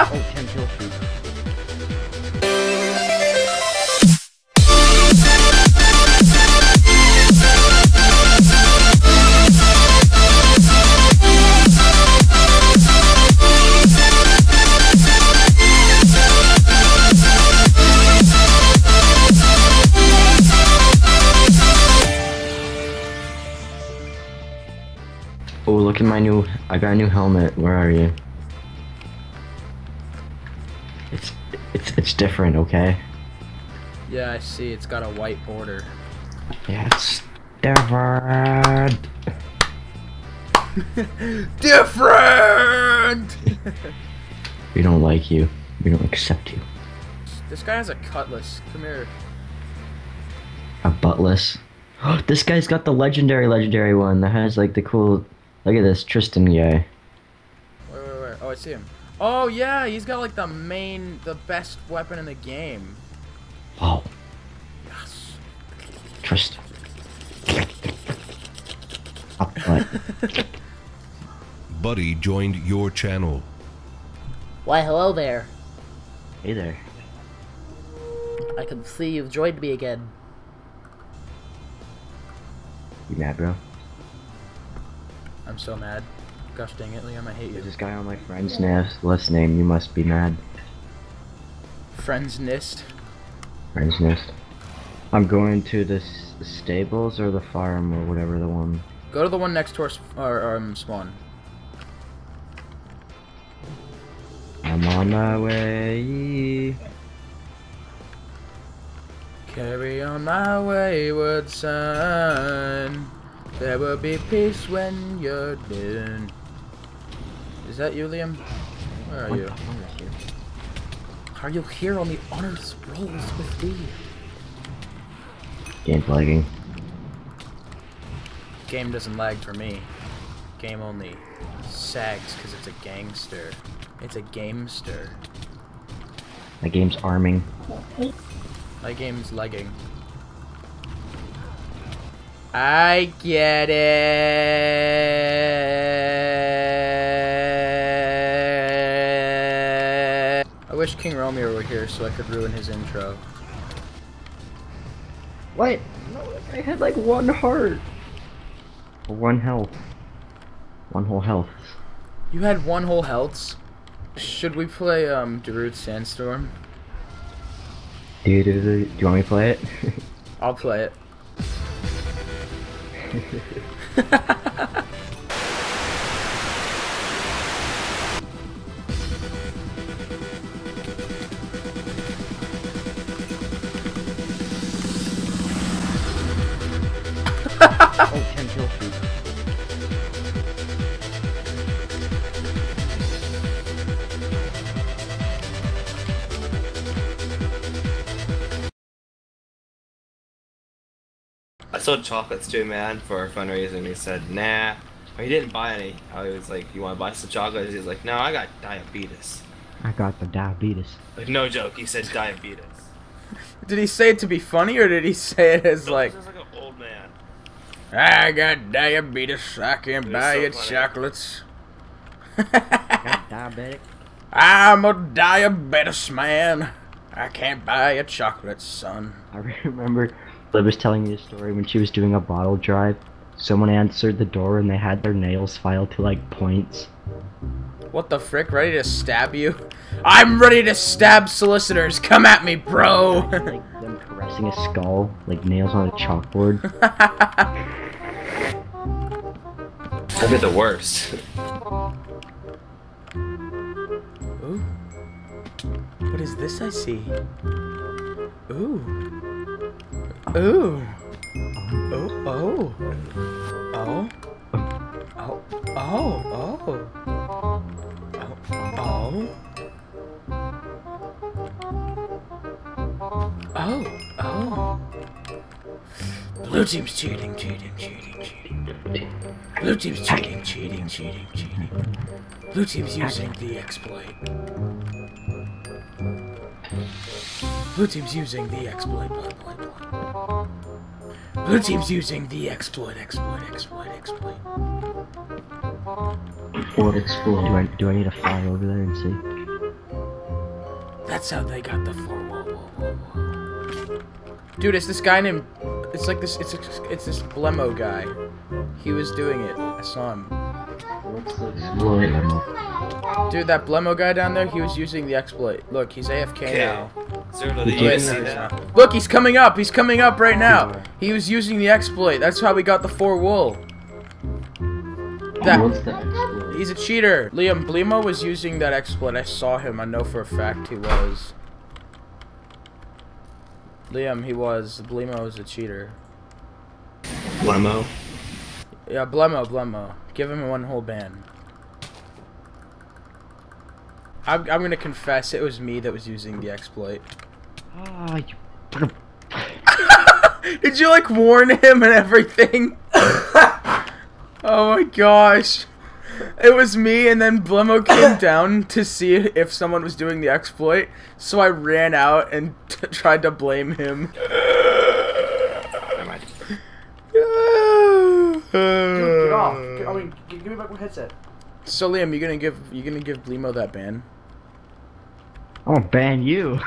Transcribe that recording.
Oh, Tim, he'll shoot. Oh, look at my new, I got a new helmet. Where are you? It's different, okay? Yeah, I see. It's got a white border. Yeah, it's different. Different! We don't like you. We don't accept you. This guy has a cutlass. Come here. A buttless? This guy's got the legendary one that has like the cool... Look at this Tristan guy. Where? Oh, I see him. Oh yeah, he's got like the best weapon in the game. Wow. Yes. Tristan. Buddy joined your channel. Why, hello there. Hey there. I can see you've joined me again. You mad, bro? I'm so mad. Gosh dang it, Liam, I hate you. There's this guy on my friend's list name, you must be mad. Friend's Nist? Friend's Nist. I'm going to the stables or the farm or whatever the one. Go to the one next to our spawn. I'm on my way. Carry on my wayward son. There will be peace when you're done. Is that you, Liam? Where are you? Are you here on the Honor Scrolls with me? Game's lagging. Game doesn't lag for me. Game only sags because it's a gangster. It's a gamester. My game's arming. My game's lagging. I get it. I wish King Romeo were here so I could ruin his intro. What? I had like one heart. One health. One whole health. You had one whole health? Should we play Darude Sandstorm? Do you want me to play it? I'll play it. Oh, Tim, he'll shoot. I sold chocolates to a man for a fundraiser, and he said, nah. Well, he didn't buy any. I was like, you want to buy some chocolates? He's like, no, I got diabetes. I got the diabetes. Like, no joke, he said diabetes. Did he say it to be funny, or did he say it as like... It was like an old man. I got diabetes, I can't buy your chocolates. I got diabetic. I'm a diabetes man. I can't buy your chocolates, son. I remember... Lib was telling me a story when she was doing a bottle drive. Someone answered the door and they had their nails filed to like points. What the frick? Ready to stab you? I'm ready to stab solicitors. Come at me, bro. Like them caressing a skull, like nails on a chalkboard. That'd be the worst. Ooh. What is this I see? Ooh. Ooh. Oh, oh. Oh. Oh. Oh. Oh. Oh. Oh. Oh. Oh. Blue team's cheating. Blue team's cheating. Blue team's using the exploit. Blue team's using the exploit. Blue team's using the exploit. What exploit? Do I need to fly over there and see? That's how they got the four. Whoa. Dude, it's this guy named. It's like this. It's this BLEMO guy. He was doing it. I saw him. Dude, that BLEMO guy down there. He was using the exploit. Look, he's AFK now. Look, he's coming up. He's coming up right now. He was using the exploit. That's how we got the four wool. That, he's a cheater. Liam, BLEMO was using that exploit. I saw him. I know for a fact he was. Liam, he was. BLEMO is a cheater. BLEMO? Yeah, BLEMO. Give him one whole ban. I'm gonna confess it was me that was using the exploit. Did you like warn him and everything? Oh my gosh. It was me, and then BLEMO came down to see if someone was doing the exploit, so I ran out and tried to blame him. Dude, get off. I mean, give me back my headset. So Liam, you gonna give BLEMO that ban? I'll ban you.